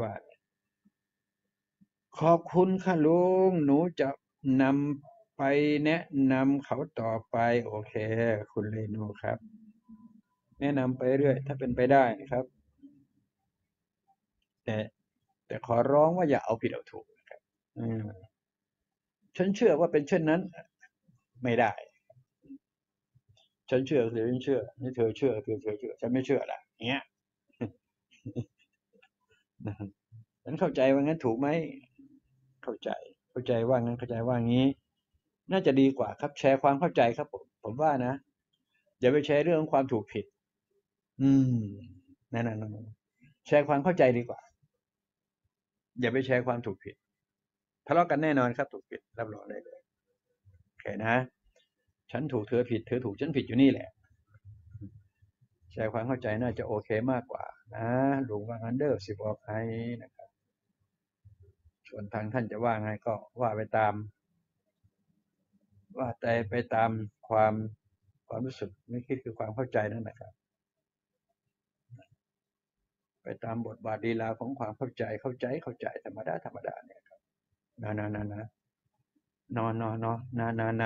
ว่าขอบคุณค่ะลุงหนูจะนำไปแนะนำเขาต่อไปโอเคคุณเรนูครับแนะนำไปเรื่อยถ้าเป็นไปได้ครับแต่ขอร้องว่าอย่าเอาผิดเอาถูกนะครับฉันเชื่อว่าเป็นเช่นนั้นไม่ได้ฉันเชื่อคือฉันเชื่อนี่เธอเชื่อคือเธอเชื่อฉันไม่เชื่อละเงี้ยฉันเข้าใจว่างั้นถูกไหมเข้าใจว่างั้นเข้าใจว่างี้น่าจะดีกว่าครับแชร์ความเข้าใจครับผมว่านะอย่าไปแชร์เรื่องความถูกผิดนั่นแชร์ความเข้าใจดีกว่าอย่าไปแชร์ความถูกผิดทะเลาะกันแน่นอนครับถูกผิดรับรองได้เลยโอเคนะฉันถูกเธอผิดเธอถูกฉันผิดอยู่นี่แหละแชร์ความเข้าใจน่าจะโอเคมากกว่านะลุงว่างั้นเด้อสิบออกให้นะครับส่วนทางท่านจะว่าไงก็ว่าไปตามความรู้สึกนี่คือความเข้าใจนั่นนะครับไปตามบทบาทลีลาของความเข้าใจธรรมดาเนี่ยครับนะนอน